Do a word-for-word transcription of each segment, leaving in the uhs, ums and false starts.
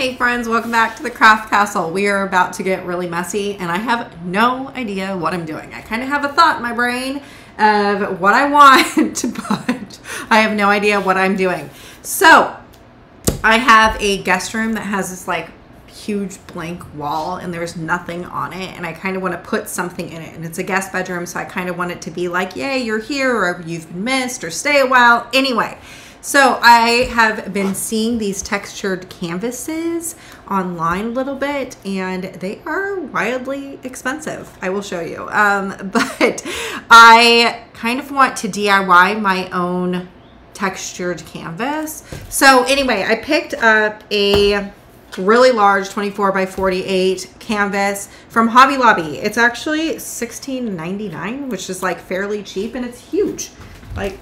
Hey friends, welcome back to The Craft Castle. We are about to get really messy and I have no idea what I'm doing. I kind of have a thought in my brain of what I want, but I have no idea what I'm doing. So I have a guest room that has this like huge blank wall and there's nothing on it, and I kind of want to put something in it, and it's a guest bedroom, so I kind of want it to be like, yay, you're here, or you've been missed, or stay a while. Anyway, so I have been seeing these textured canvases online a little bit, and they are wildly expensive. I will show you. Um, but I kind of want to D I Y my own textured canvas. So anyway, I picked up a really large twenty-four by forty-eight canvas from Hobby Lobby. It's actually sixteen ninety-nine, which is like fairly cheap, and it's huge. Like,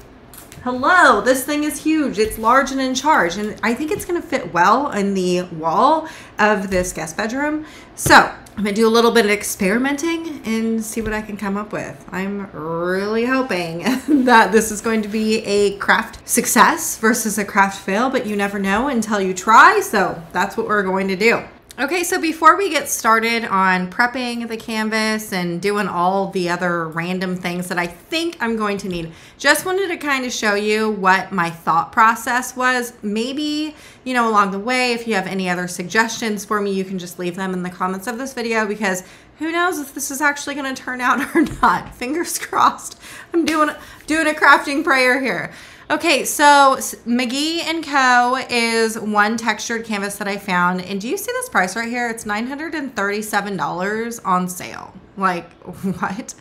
hello, this thing is huge. It's large and in charge, and I think it's going to fit well in the wall of this guest bedroom. So I'm going to do a little bit of experimenting and see what I can come up with. I'm really hoping that this is going to be a craft success versus a craft fail, but you never know until you try. So that's what we're going to do. Okay, so before we get started on prepping the canvas and doing all the other random things that I think I'm going to need, just wanted to kind of show you what my thought process was. Maybe, you know, along the way, if you have any other suggestions for me, you can just leave them in the comments of this video, because who knows if this is actually going to turn out or not. Fingers crossed. I'm doing, doing a crafting prayer here. Okay, so McGee and Co. is one textured canvas that I found. And do you see this price right here? It's nine hundred thirty-seven dollars on sale. Like, what?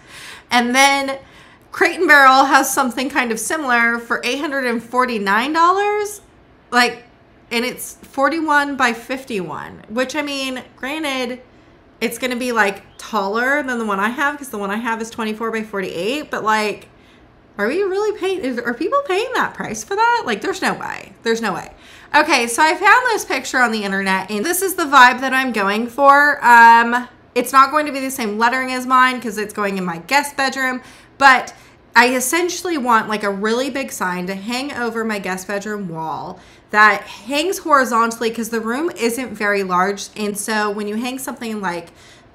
And then Crate and Barrel has something kind of similar for eight hundred forty-nine dollars. Like, and it's forty-one by fifty-one, which, I mean, granted, it's going to be like taller than the one I have, because the one I have is twenty-four by forty-eight, but like, are we really paying, are people paying that price for that? Like, there's no way, there's no way. Okay, so I found this picture on the internet, and this is the vibe that I'm going for. Um, it's not going to be the same lettering as mine, because it's going in my guest bedroom, but I essentially want like a really big sign to hang over my guest bedroom wall that hangs horizontally, because the room isn't very large. And so when you hang something like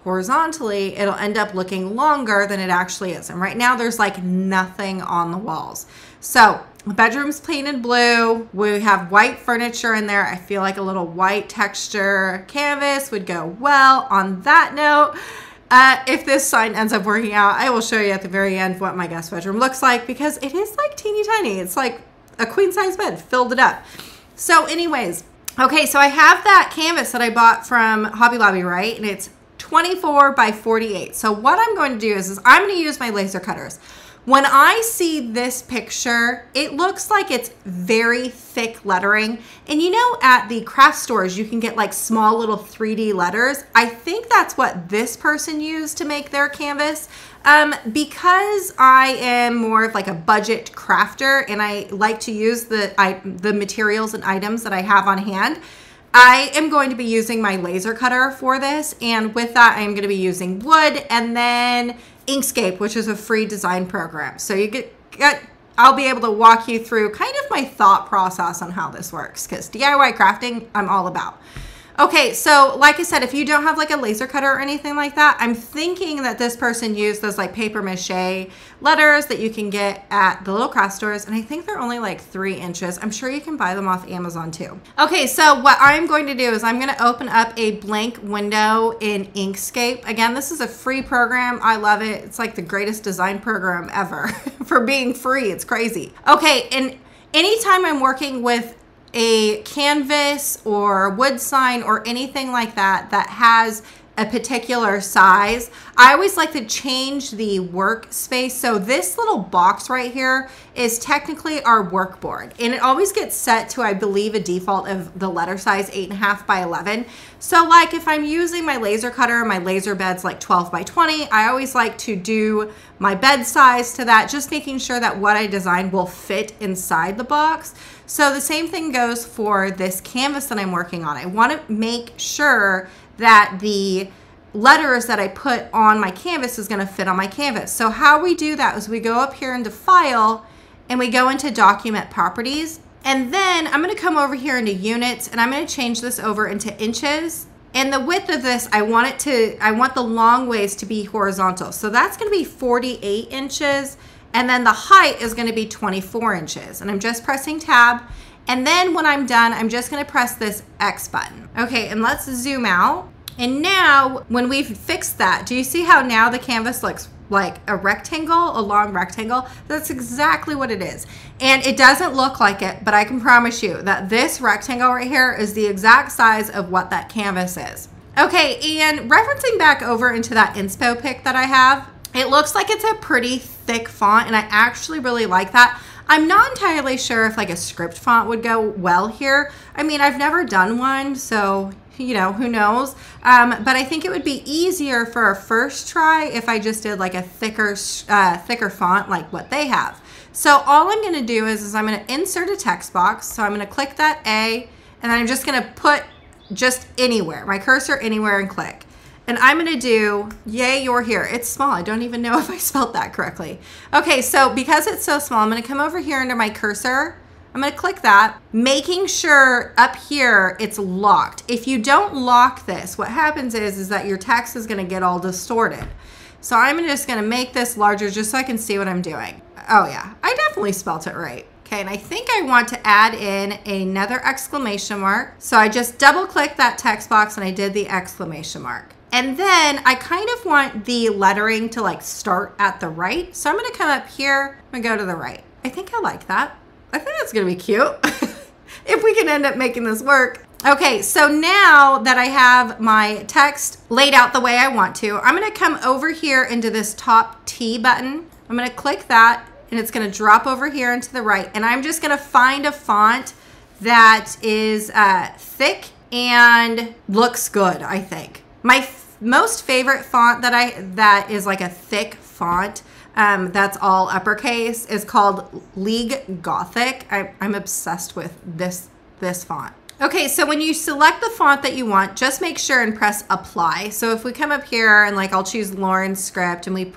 horizontally, it'll end up looking longer than it actually is. And right now there's like nothing on the walls. So the bedroom's painted blue. We have white furniture in there. I feel like a little white texture canvas would go well. On that note, uh, if this sign ends up working out, I will show you at the very end what my guest bedroom looks like, because it is like teeny tiny. It's like a queen size bed, filled it up. So anyways, okay, so I have that canvas that I bought from Hobby Lobby, right? And it's twenty-four by forty-eight. So what I'm going to do is, is I'm going to use my laser cutters. When I see this picture, it looks like it's very thick lettering. And you know, at the craft stores, you can get like small little three D letters. I think that's what this person used to make their canvas. Um, because I am more of like a budget crafter, and I like to use the, I, the materials and items that I have on hand, I am going to be using my laser cutter for this, and with that I'm going to be using wood and then Inkscape, which is a free design program. So you get, get I'll be able to walk you through kind of my thought process on how this works, because D I Y crafting I'm all about. Okay, so like I said, if you don't have like a laser cutter or anything like that, I'm thinking that this person used those like paper mache letters that you can get at the little craft stores, and I think they're only like three inches. I'm sure you can buy them off Amazon too. Okay, so what I'm going to do is I'm going to open up a blank window in Inkscape. Again, this is a free program. I love it. It's like the greatest design program ever for being free. It's crazy. Okay, and anytime I'm working with a canvas or wood sign or anything like that that has a particular size, I always like to change the workspace. So this little box right here is technically our work board, and it always gets set to, I believe, a default of the letter size eight and a half by eleven. So like if I'm using my laser cutter, my laser bed's like twelve by twenty, I always like to do my bed size to that, just making sure that what I design will fit inside the box. So the same thing goes for this canvas that I'm working on. I want to make sure that the letters that I put on my canvas is going to fit on my canvas. So how we do that is we go up here into File, and we go into Document Properties, And then I'm gonna come over here into units and I'm gonna change this over into inches. And the width of this, I want it to, I want the long ways to be horizontal. So that's gonna be forty-eight inches. And then the height is gonna be twenty-four inches. And I'm just pressing tab. And then when I'm done, I'm just gonna press this X button. Okay, and let's zoom out. And now when we've fixed that, do you see how now the canvas looks like a rectangle, a long rectangle? That's exactly what it is. And it doesn't look like it, but I can promise you that this rectangle right here is the exact size of what that canvas is. Okay, and referencing back over into that inspo pic that I have, it looks like it's a pretty thick font and I actually really like that. I'm not entirely sure if like a script font would go well here. I mean, I've never done one, so you know, who knows? Um, but I think it would be easier for a first try if I just did like a thicker, uh, thicker font like what they have. So all I'm gonna do is, is I'm gonna insert a text box. So I'm gonna click that A and I'm just gonna put just anywhere, my cursor anywhere and click. And I'm gonna do, yay, you're here. It's small, I don't even know if I spelled that correctly. Okay, so because it's so small, I'm gonna come over here into my cursor. I'm gonna click that, making sure up here it's locked. If you don't lock this, what happens is, is that your text is gonna get all distorted. So I'm just gonna make this larger just so I can see what I'm doing. Oh yeah, I definitely spelt it right. Okay, and I think I want to add in another exclamation mark. So I just double click that text box and I did the exclamation mark. And then I kind of want the lettering to like start at the right. So I'm gonna come up here and go to the right. I think I like that. I think that's gonna be cute if we can end up making this work. Okay, so now that I have my text laid out the way I want to, I'm gonna come over here into this top T button. I'm gonna click that and it's gonna drop over here into the right. And I'm just gonna find a font that is uh, thick and looks good, I think. My most favorite font that I that is like a thick font Um, that's all uppercase is called League Gothic. I, I'm obsessed with this, this font. Okay, so when you select the font that you want, just make sure and press apply. So if we come up here and like I'll choose Lauren's script and we,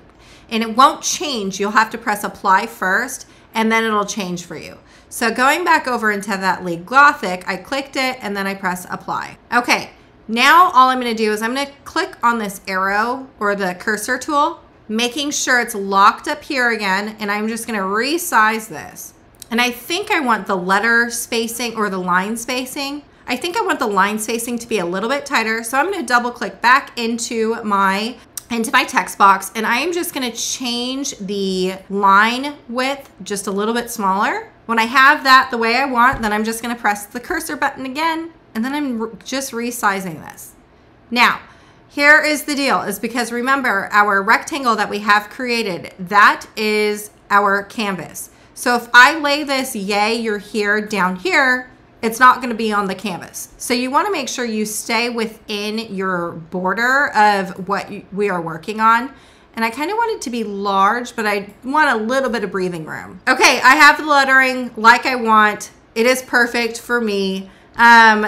and it won't change, you'll have to press apply first and then it'll change for you. So going back over into that League Gothic, I clicked it and then I press apply. Okay, now all I'm gonna do is I'm gonna click on this arrow or the cursor tool, making sure it's locked up here again, and I'm just gonna resize this. And I think I want the letter spacing or the line spacing. I think I want the line spacing to be a little bit tighter, so I'm gonna double click back into my, into my text box, and I am just gonna change the line width just a little bit smaller. When I have that the way I want, then I'm just gonna press the cursor button again, and then I'm just resizing this. Now, here is the deal, is because remember our rectangle that we have created, that is our canvas. So if I lay this, yay, you're here, down here, it's not gonna be on the canvas. So you wanna make sure you stay within your border of what we are working on. And I kind of want it to be large, but I want a little bit of breathing room. Okay, I have the lettering like I want. It is perfect for me. Um,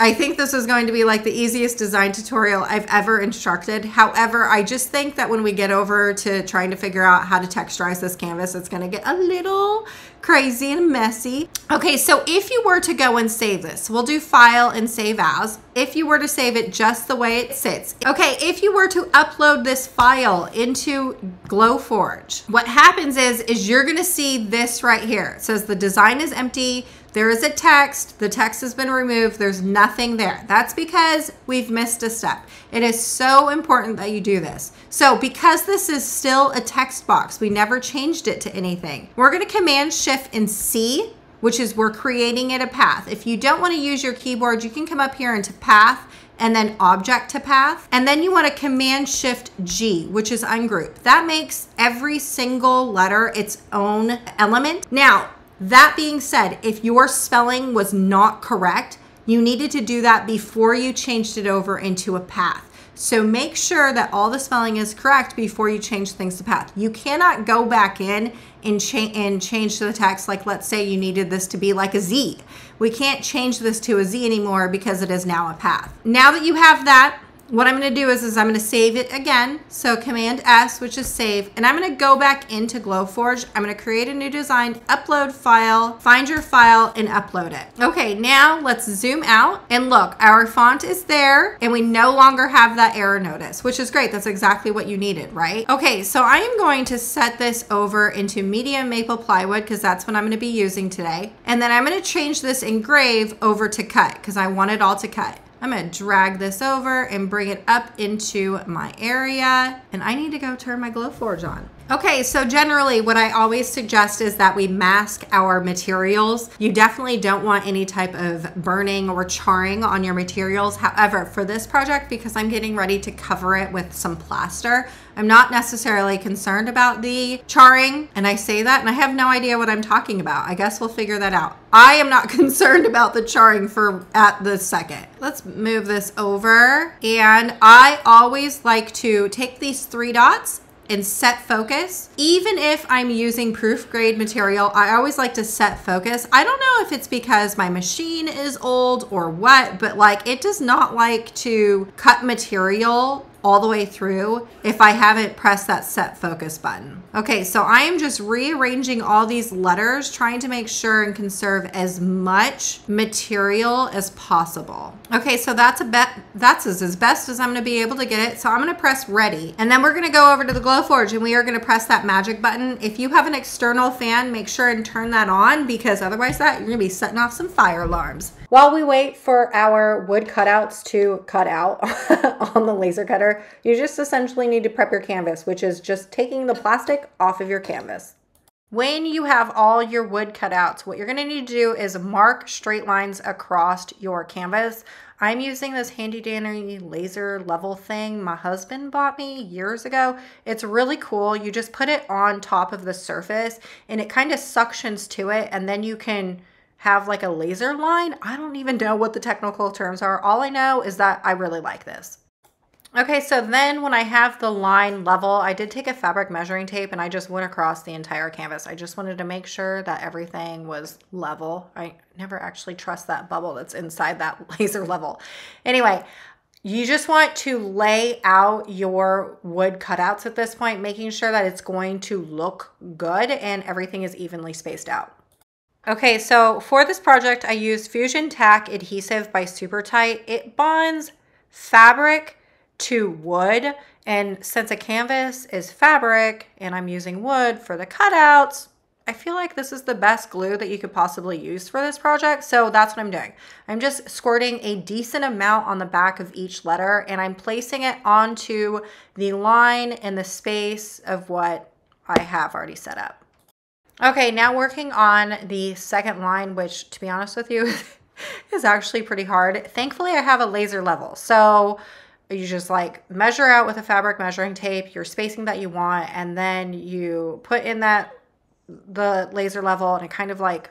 I think this is going to be like the easiest design tutorial I've ever instructed. However, I just think that when we get over to trying to figure out how to texturize this canvas, it's gonna get a little crazy and messy. Okay, so if you were to go and save this, we'll do file and save as. If you were to save it just the way it sits. Okay, if you were to upload this file into Glowforge, what happens is, is you're gonna see this right here. It says the design is empty. There is a text, the text has been removed, there's nothing there. That's because we've missed a step. It is so important that you do this. So because this is still a text box, we never changed it to anything. We're gonna Command Shift and C, which is we're creating it a path. If you don't wanna use your keyboard, you can come up here into path and then object to path. And then you wanna Command Shift G, which is ungroup. That makes every single letter its own element. Now, that being said, if your spelling was not correct, you needed to do that before you changed it over into a path. So make sure that all the spelling is correct before you change things to path. You cannot go back in and, cha and change the text. Like let's say you needed this to be like a Z. We can't change this to a Z anymore because it is now a path. Now that you have that, what I'm going to do is, is I'm going to save it again. So Command S, which is save, and I'm going to go back into Glowforge. I'm going to create a new design, upload file, find your file, and upload it. Okay, now let's zoom out and look. Our font is there, and we no longer have that error notice, which is great. That's exactly what you needed, right? Okay, so I am going to set this over into medium maple plywood because that's what I'm going to be using today. And then I'm going to change this engrave over to cut because I want it all to cut. I'm going to drag this over and bring it up into my area. And I need to go turn my Glowforge on. Okay, so generally what I always suggest is that we mask our materials. You definitely don't want any type of burning or charring on your materials. However, for this project, because I'm getting ready to cover it with some plaster, I'm not necessarily concerned about the charring. And I say that and I have no idea what I'm talking about. I guess we'll figure that out. I am not concerned about the charring for at the second. Let's move this over. And I always like to take these three dots and set focus. Even if I'm using proof grade material, I always like to set focus. I don't know if it's because my machine is old or what, but like it does not like to cut material all the way through if I haven't pressed that set focus button. Okay, so I am just rearranging all these letters, trying to make sure and conserve as much material as possible. Okay, so that's a bet that's as, as best as I'm gonna be able to get it. So I'm gonna press ready, and then we're gonna go over to the Glowforge and we are gonna press that magic button. If you have an external fan, make sure and turn that on, because otherwise that you're gonna be setting off some fire alarms. While we wait for our wood cutouts to cut out on the laser cutter, you just essentially need to prep your canvas, which is just taking the plastic off of your canvas. When you have all your wood cutouts, what you're going to need to do is mark straight lines across your canvas. I'm using this handy dandy laser level thing my husband bought me years ago. It's really cool. You just put it on top of the surface and it kind of suctions to it, and then you can have like a laser line. I don't even know what the technical terms are. All I know is that I really like this. Okay, so then when I have the line level, I did take a fabric measuring tape and I just went across the entire canvas. I just wanted to make sure that everything was level. I never actually trust that bubble that's inside that laser level. Anyway, you just want to lay out your wood cutouts at this point, making sure that it's going to look good and everything is evenly spaced out. Okay, so for this project, I used Fusion Tack Adhesive by Super Tight. It bonds fabric to wood, and since a canvas is fabric and I'm using wood for the cutouts, I feel like this is the best glue that you could possibly use for this project. So that's what I'm doing. I'm just squirting a decent amount on the back of each letter and I'm placing it onto the line and the space of what I have already set up. Okay, now working on the second line, which to be honest with you is actually pretty hard. Thankfully I have a laser level, so you just like measure out with a fabric measuring tape your spacing that you want, and then you put in that the laser level and it kind of like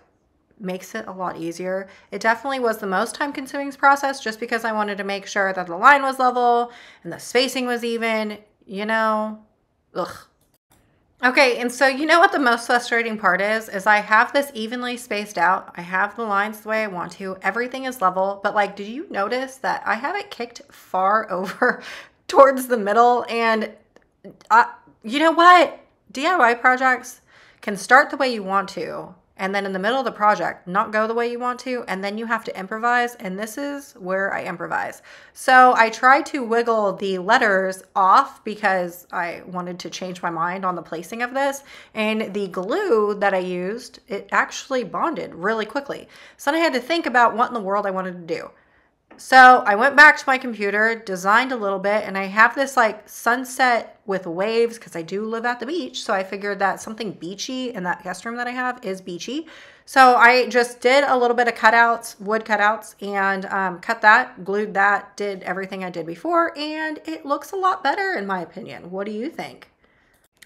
makes it a lot easier. It definitely was the most time consuming process just because I wanted to make sure that the line was level and the spacing was even, you know, ugh. Okay, and so you know what the most frustrating part is, is I have this evenly spaced out. I have the lines the way I want to. Everything is level, but like, did you notice that I have it kicked far over towards the middle? And I, you know what? D I Y projects can start the way you want to, and then in the middle of the project, not go the way you want to, and then you have to improvise, and this is where I improvise. So I tried to wiggle the letters off because I wanted to change my mind on the placing of this, and the glue that I used, it actually bonded really quickly. So then I had to think about what in the world I wanted to do. So I went back to my computer, designed a little bit, and I have this like sunset with waves because I do live at the beach. So I figured that something beachy in that guest room that I have is beachy. So I just did a little bit of cutouts, wood cutouts, and um, cut that, glued that, did everything I did before, and it looks a lot better in my opinion. What do you think?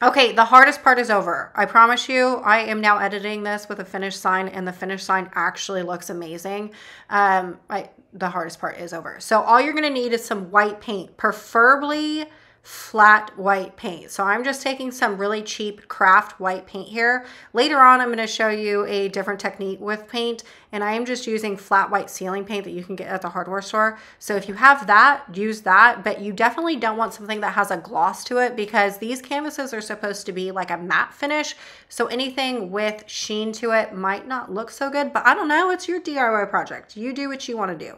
Okay, the hardest part is over. I promise you, I am now editing this with a finished sign, and the finished sign actually looks amazing. Um, I, the hardest part is over. So all you're gonna need is some white paint, preferably flat white paint. So I'm just taking some really cheap craft white paint here. Later on, I'm going to show you a different technique with paint, and I am just using flat white ceiling paint that you can get at the hardware store. So if you have that, use that, but you definitely don't want something that has a gloss to it, because these canvases are supposed to be like a matte finish. So anything with sheen to it might not look so good, but I don't know. It's your D I Y project. You do what you want to do.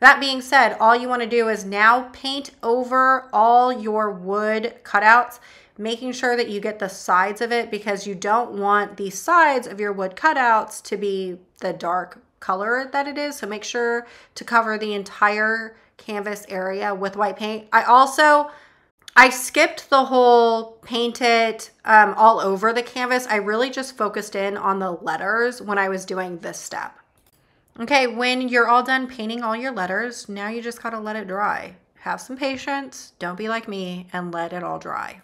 That being said, all you want to do is now paint over all your wood cutouts, making sure that you get the sides of it, because you don't want the sides of your wood cutouts to be the dark color that it is. So make sure to cover the entire canvas area with white paint. I also, I skipped the whole paint it um, all over the canvas. I really just focused in on the letters when I was doing this step. Okay, when you're all done painting all your letters, now you just gotta let it dry. Have some patience, don't be like me, and let it all dry.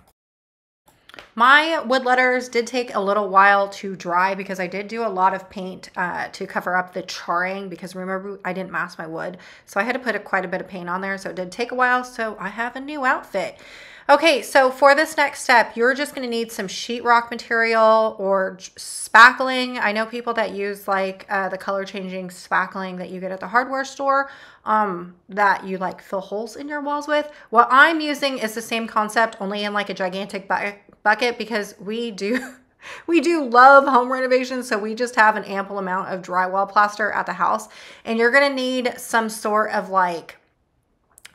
My wood letters did take a little while to dry because I did do a lot of paint uh, to cover up the charring, because remember, I didn't mask my wood. So I had to put a, quite a bit of paint on there, so it did take a while, so I have a new outfit. Okay, so for this next step, you're just gonna need some sheetrock material or spackling. I know people that use like uh, the color changing spackling that you get at the hardware store um, that you like fill holes in your walls with. What I'm using is the same concept, only in like a gigantic bu bucket, because we do, we do love home renovations. So we just have an ample amount of drywall plaster at the house, and you're gonna need some sort of like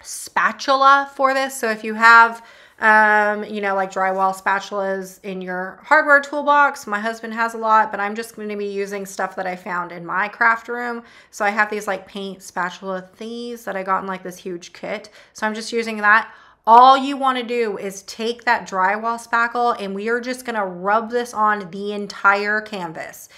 spatula for this. So if you have Um, you know, like drywall spatulas in your hardware toolbox. My husband has a lot, but I'm just going to be using stuff that I found in my craft room. So I have these like paint spatula things that I got in like this huge kit. So I'm just using that. All you want to do is take that drywall spackle, and we are just going to rub this on the entire canvas.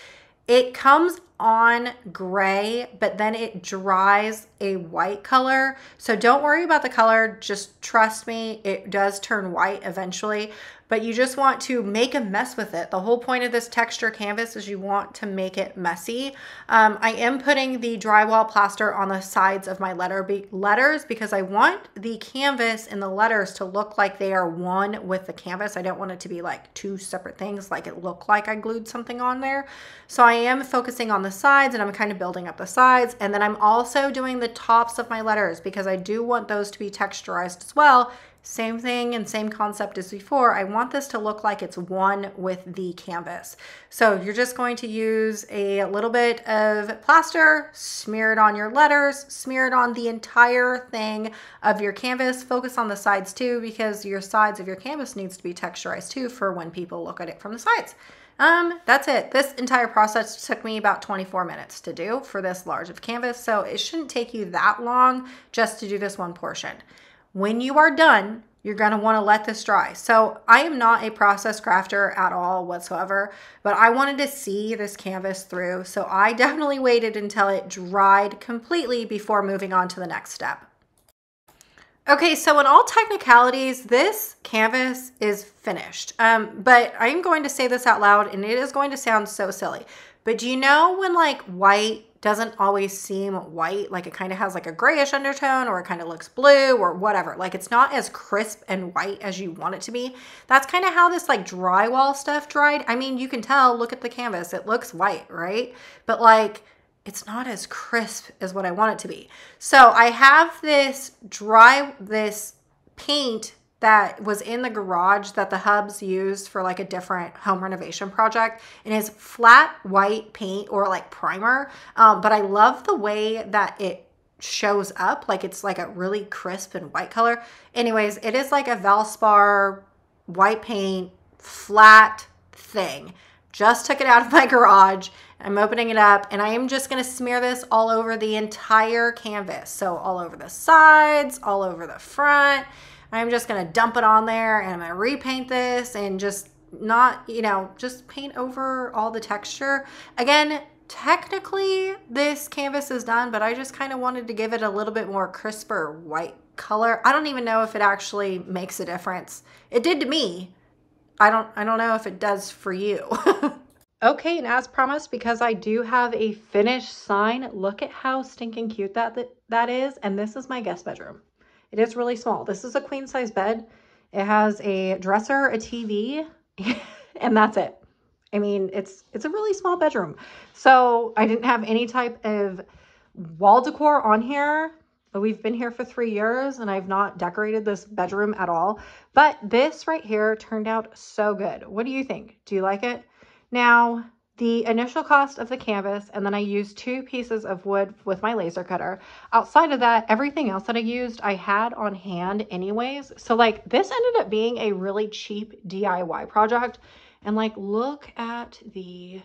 It comes on gray, but then it dries a white color. So don't worry about the color. Just trust me, it does turn white eventually, but you just want to make a mess with it. The whole point of this texture canvas is you want to make it messy. Um, I am putting the drywall plaster on the sides of my letter be letters because I want the canvas and the letters to look like they are one with the canvas. I don't want it to be like two separate things, like it looked like I glued something on there. So I am focusing on the sides, and I'm kind of building up the sides, and then I'm also doing the tops of my letters because I do want those to be texturized as well. Same thing and same concept as before. I want this to look like it's one with the canvas. So you're just going to use a little bit of plaster, smear it on your letters, smear it on the entire thing of your canvas. Focus on the sides too, because your sides of your canvas needs to be texturized too for when people look at it from the sides. Um, that's it. This entire process took me about twenty-four minutes to do for this large of canvas. So it shouldn't take you that long just to do this one portion. When you are done, you're going to want to let this dry. So I am not a process crafter at all whatsoever, but I wanted to see this canvas through. So I definitely waited until it dried completely before moving on to the next step. Okay, so in all technicalities, this canvas is finished, um, but I'm going to say this out loud, and it is going to sound so silly, but do you know when like white doesn't always seem white, like it kind of has like a grayish undertone, or it kind of looks blue or whatever, like it's not as crisp and white as you want it to be? That's kind of how this like drywall stuff dried. I mean, you can tell, look at the canvas, it looks white, right? But like, it's not as crisp as what I want it to be. So I have this dry, this paint that was in the garage that the hubs used for like a different home renovation project, and it's flat white paint or like primer. Um, but I love the way that it shows up. Like it's like a really crisp and white color. Anyways, it is like a Valspar white paint, flat thing. Just took it out of my garage. I'm opening it up, and I am just gonna smear this all over the entire canvas. So all over the sides, all over the front. I'm just gonna dump it on there, and I'm gonna repaint this and just not, you know, just paint over all the texture. Again, technically this canvas is done, but I just kind of wanted to give it a little bit more crisper white color. I don't even know if it actually makes a difference. It did to me. I don't, I don't know if it does for you. Okay, and as promised, because I do have a finished sign, look at how stinking cute that, that that is. And this is my guest bedroom. It is really small. This is a queen size bed, It has a dresser, a T V, and that's it. I mean, it's it's a really small bedroom. So I didn't have any type of wall decor on here, but we've been here for three years and I've not decorated this bedroom at all. But this right here turned out so good. What do you think? Do you like it? Now, the initial cost of the canvas, and then I used two pieces of wood with my laser cutter. Outside of that, everything else that I used, I had on hand anyways. So like this ended up being a really cheap D I Y project. And like, look at the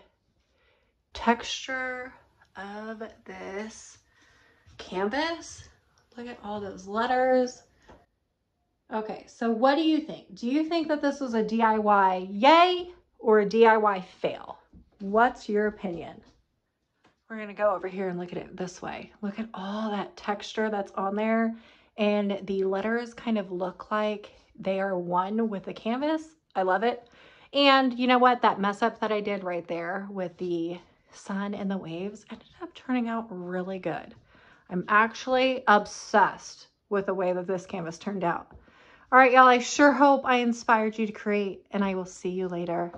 texture of this canvas. Look at all those letters. Okay, so what do you think? Do you think that this was a D I Y yay or a D I Y fail? What's your opinion? We're gonna go over here and look at it this way. Look at all that texture that's on there. And the letters kind of look like they are one with the canvas. I love it. And you know what? That mess up that I did right there with the sun and the waves ended up turning out really good. I'm actually obsessed with the way that this canvas turned out. All right, y'all, I sure hope I inspired you to create, and I will see you later.